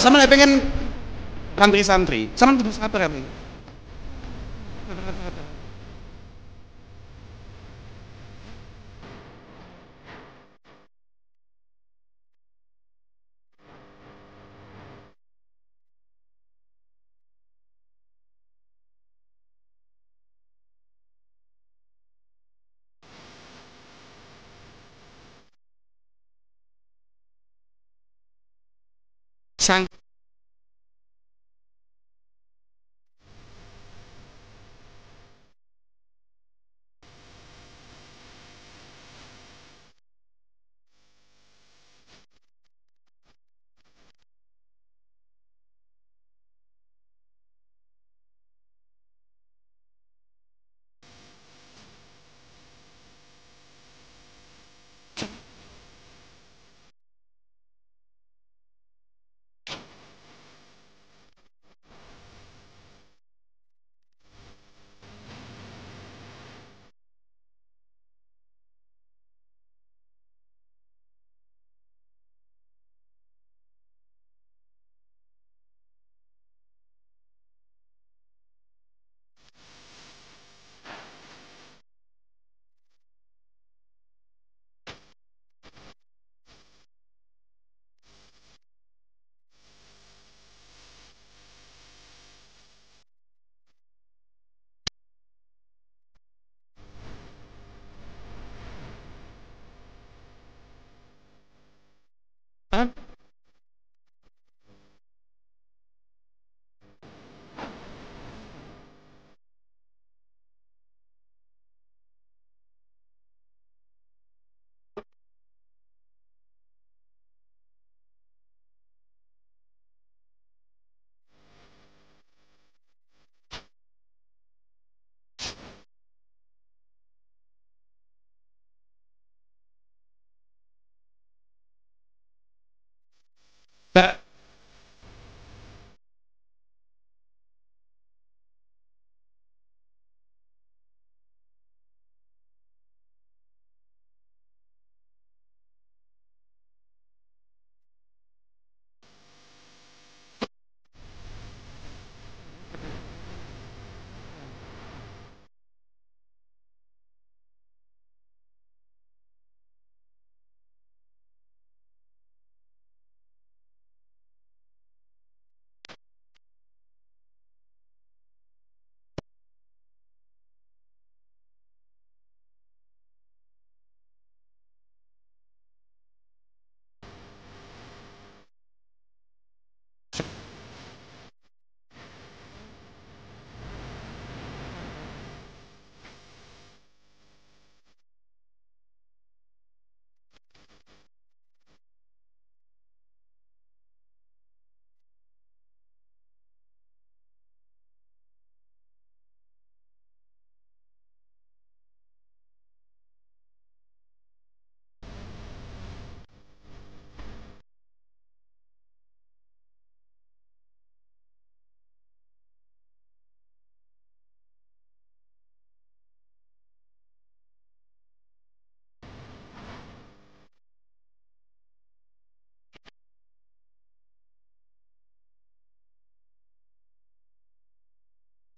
sama nih pengen santri-santri, sama terus apa kami? Sang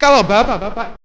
kalau bapak-bapak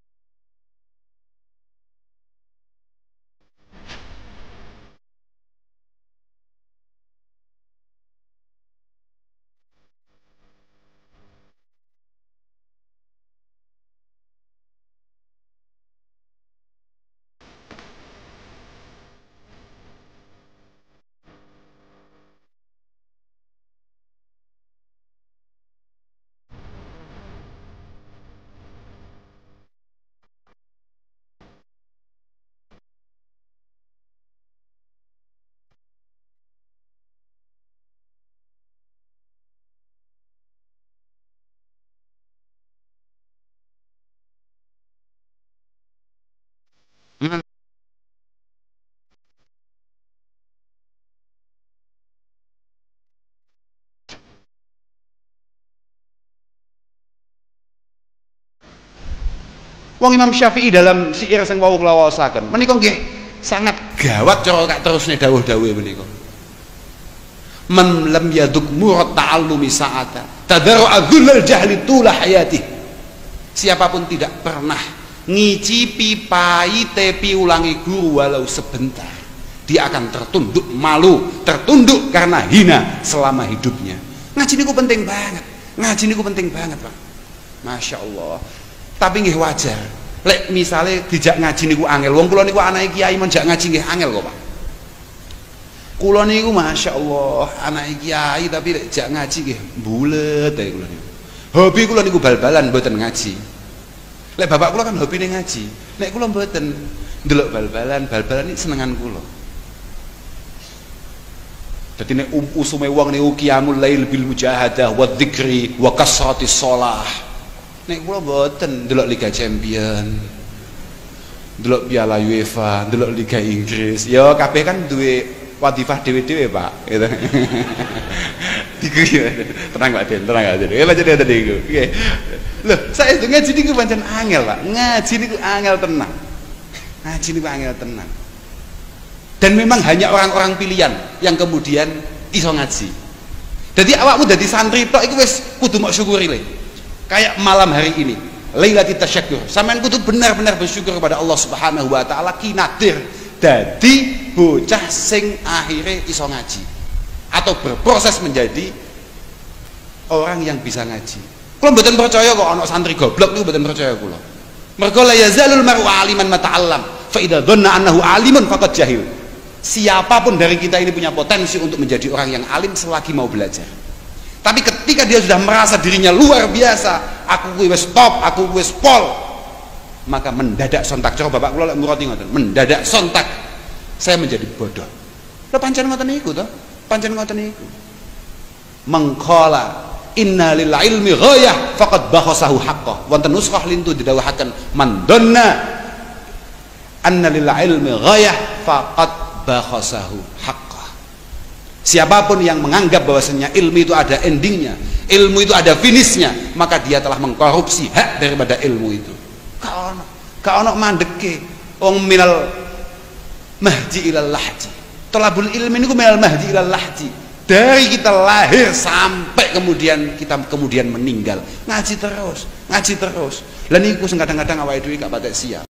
wong Imam Syafi'i dalam si'ir sing wau kula waosaken menika nggih sangat gawat cara kak terusne dawuh-dawuhe menika. man lam yaduk murat ta'allumi sa'ata tadharu'a dhulal jahli tula hayatih. Siapapun tidak pernah ngicipi pahite piulangi guru walau sebentar, dia akan tertunduk malu, tertunduk karena hina selama hidupnya. Ngaji niku penting banget, ngaji niku penting banget, Pak. Masya Allah. Tapi nggih wajar lek misalnya dijak ngaji niku angel, wong kula niku anake kiai menjak ngaji nggih angel kok, Pak. Kula niku masya Allah anake kiai tapi lek jak ngaji nggih bulet ae kula niku. Hobi kula niku bal-balan mboten ngaji. Lek bapak kula kan hobine ngaji, lek kula mboten, ndelok bal-balan, bal-balan iki senengan kula. Dadi nek usume wong niku qiyamul lail bil mujahadah wa dzikri wa kasratis shalah. Nek kula mboten delok Liga Champion, delok Piala UEFA, delok Liga Inggris. Ya kabeh kan duwe wadifah dhewe-dhewe, Pak. Gitu. Iku ya. Tenang Pak Den, tenang aja. Ya lanjut tadi iku. Nggih. Loh, saya ngaji niku pancen angel, Pak. Ngaji niku angel tenang. Ngaji niku angel tenang. Dan memang hanya orang-orang pilihan yang kemudian iso ngaji. Jadi awakmu dadi santri tok iku wis kudu mok syukuri le. Kayak malam hari ini Lailatul Tasyakur, sampean kudu benar-benar bersyukur kepada Allah Subhanahu wa taala ki nadir dadi bocah sing akhire iso ngaji atau berproses menjadi orang yang bisa ngaji. Kula mboten percaya kok ana santri goblok niku, mboten percaya kula. Mergo la yazalul mar'u aliman mata'allam fa idza dhanna annahu alimun faqad jahil. Siapapun dari kita ini punya potensi untuk menjadi orang yang alim selagi mau belajar. Tapi ketika dia sudah merasa dirinya luar biasa, aku wis top, aku wis pol, maka mendadak sontak. Coba bapak kula lek ngurati ngoten, mendadak sontak saya menjadi bodoh. Lho pancen ngoten niku to, pancen ngoten niku. Mengqala inna lil ilmi ghayah faqad bakhasahu haqqah. Wonten nuskhah lintu didhawuhaken man dhanna anna lil ilmi ghayah faqad bakhasahu haqqah. Siapapun yang menganggap bahwasannya ilmu itu ada endingnya, ilmu itu ada finishnya, maka dia telah mengkorupsi hak daripada ilmu itu. Kaono mandeke, wong minal mahdi ilal lahdi. Thalabul ilmi niku minal mahdi ilal lahdi. Dari kita lahir sampai kemudian kita meninggal, ngaji terus, ngaji terus. Lah niku sing kadang-kadang awake dhewe gak patek siap.